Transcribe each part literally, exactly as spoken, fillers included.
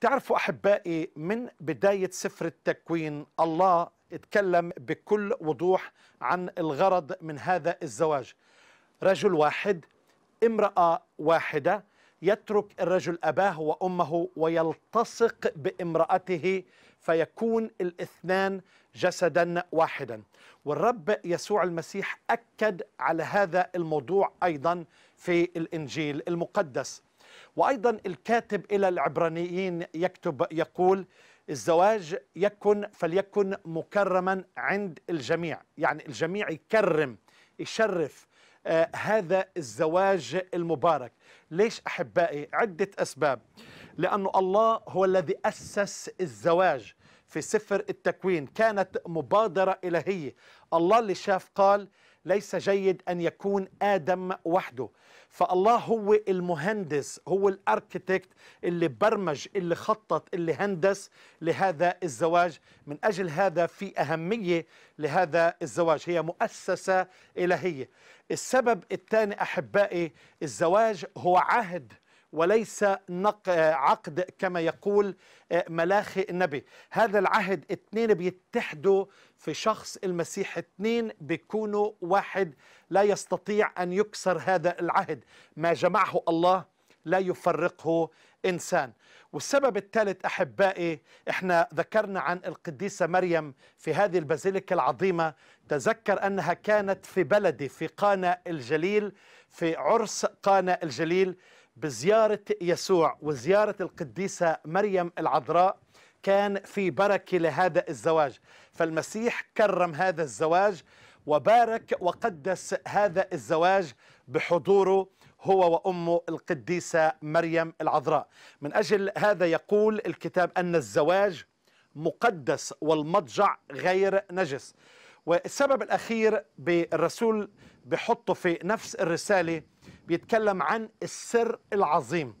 تعرفوا أحبائي، من بداية سفر التكوين الله اتكلم بكل وضوح عن الغرض من هذا الزواج. رجل واحد، امرأة واحدة، يترك الرجل أباه وأمه ويلتصق بامرأته فيكون الاثنان جسدا واحدا. والرب يسوع المسيح أكد على هذا الموضوع أيضا في الإنجيل المقدس. وأيضا الكاتب إلى العبرانيين يكتب يقول: الزواج يكن فليكن مكرما عند الجميع. يعني الجميع يكرم، يشرف آه هذا الزواج المبارك. ليش أحبائي؟ عدة أسباب. لأنه الله هو الذي أسس الزواج في سفر التكوين، كانت مبادرة إلهية. الله اللي شاف قال: ليس جيد أن يكون آدم وحده. فالله هو المهندس، هو الأركيتكت اللي برمج، اللي خطط، اللي هندس لهذا الزواج. من أجل هذا في أهمية لهذا الزواج، هي مؤسسة إلهية. السبب الثاني أحبائي، الزواج هو عهد وليس عقد كما يقول ملاخي النبي. هذا العهد اثنين بيتحدوا في شخص المسيح، اثنين بيكونوا واحد، لا يستطيع أن يكسر هذا العهد. ما جمعه الله لا يفرقه إنسان. والسبب الثالث أحبائي، إحنا ذكرنا عن القديسة مريم في هذه البازيليكا العظيمة. تذكر أنها كانت في بلدي في قانا الجليل، في عرس قانا الجليل، بزيارة يسوع وزيارة القديسة مريم العذراء كان في بركة لهذا الزواج. فالمسيح كرم هذا الزواج وبارك وقدس هذا الزواج بحضوره هو وأمه القديسة مريم العذراء. من أجل هذا يقول الكتاب أن الزواج مقدس والمضجع غير نجس. والسبب الأخير بالرسول بحطه في نفس الرسالة، بيتكلم عن السر العظيم.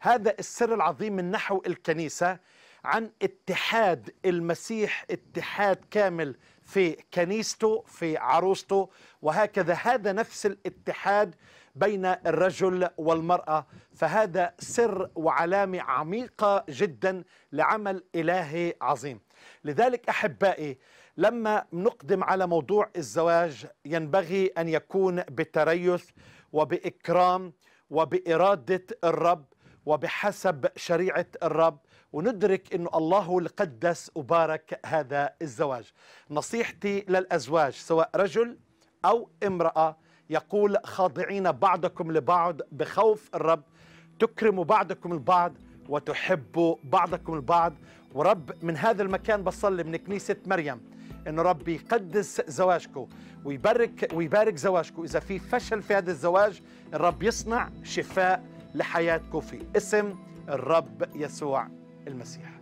هذا السر العظيم من نحو الكنيسة، عن اتحاد المسيح، اتحاد كامل في كنيسته في عروسته. وهكذا هذا نفس الاتحاد بين الرجل والمرأة. فهذا سر وعلامة عميقة جدا لعمل إلهي عظيم. لذلك أحبائي، لما نقدم على موضوع الزواج ينبغي أن يكون بتريث وبإكرام وبإرادة الرب وبحسب شريعة الرب، وندرك أن الله هو اللي قدس وبارك هذا الزواج. نصيحتي للأزواج سواء رجل أو امرأة، يقول: خاضعين بعضكم لبعض بخوف الرب، تكرموا بعضكم البعض وتحبوا بعضكم البعض. ورب من هذا المكان بصلي من كنيسة مريم أن ربي يقدس زواجكم ويبارك ويبارك زواجكم. إذا في فشل في هذا الزواج، الرب يصنع شفاء لحياتكم في اسم الرب يسوع المسيح.